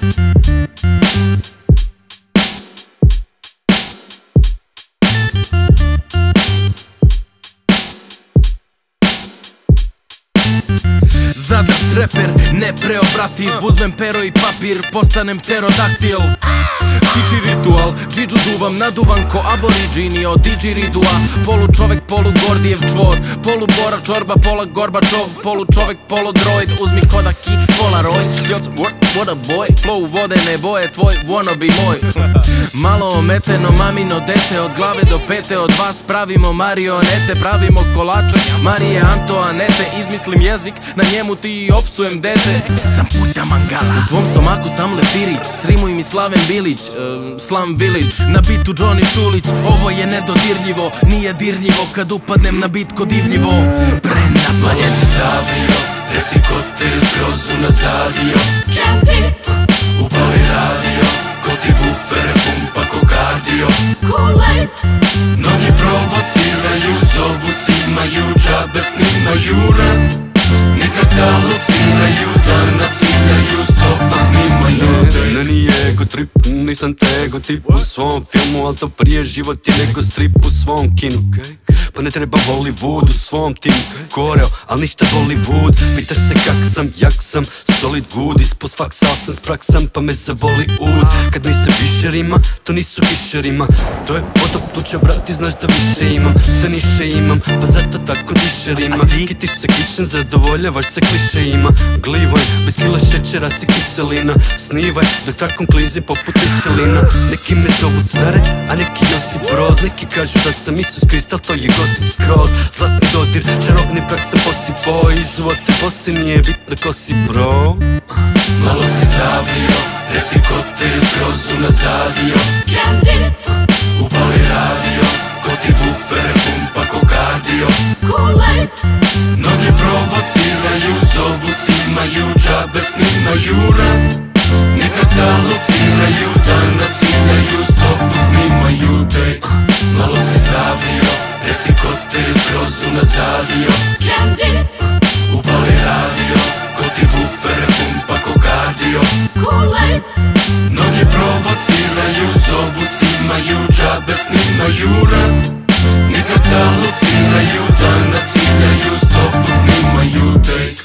Zadar treper, ne preobrativ, uzmem pero i papir, postanem pterodaktil. Čiči ritual, džidžu duvam, naduvan ko aboriđini od didži ridua. Polu čovek, polu Gordijev čvor, polu Bora Čorba, pola Gorbačov. Polu čovek, polu droid, uzmi Kodak i Polaroid. Šljoc, what a boy, flow vode ne boje, tvoj wannabe moj. Malo ometeno, mamino dete, od glave do pete, od vas pravimo marionete. Pravimo kolače Marije Antoanete, izmislim jezik, na njemu ti opsujem dete. Sam puta mangala, u tvom stomaku sam lepirić, srimuj mi Slaven Bilić, slum village. Na bitu Džoni Štulić, ovo je nedodirljivo, nije dirljivo kad upadnem na bit ko divljivo. Prenabaljen zavio, reci ko te zgrozu nazadio. Kendi, upali radio, ko ti bufere pumpa ko kardio. Koolade, mnogi provociraju, zovu cimaju, džabe snimaju rap. Nekada luciraju, da naciraju, stopu snimaju trip. Ne, nije ego trip, nisam tego tip u svom filmu, al to prije život je nego strip u svom kinu. Pa ne treba Hollywood u svom timu, koreo, al ništa Bollywood. Pitaš se kak sam, jak sam, solid good, ispod faksa, al sam spraksam, pa me zaboli ud. Kad nisam višerima, to nisu kišerima, to je potop tuča, brati, znaš da više imam. Sve niše imam, pa zato tako dišerima. A ti kitiš se kičem, zadovoljavaš se klišejima. Glivaj, bez kila šećera si kiselina. Snivaj, dok trakom klizim poput tišelina. Neki me zovu care, a neki nosim broz. Neki kažu da sam Isus Krist, al to je gosim skroz. Zlatni dodir, čarobni prak sam posipao, izuo te bose, nije bitno ko si bro. Malo si zavio, reci ko te zgrozu nazadio. Kendi, upali radio, ko ti bufere pumpa ko kardio. Koolade, mnogi provociraju, zovu cimaju, džabe snimaju rap. Nekada luciraju, da naciraju, stopu snimaju dej. Malo si zavio, reci ko te zgrozu nazadio. Kendi, upali radio, ko ti bufere pumpa ko kardio. Koolade, mnogi provociraju, zovu cimaju, džabe snimaju rap. Nekada luciraju, da naciraju, stopu snimaju dej.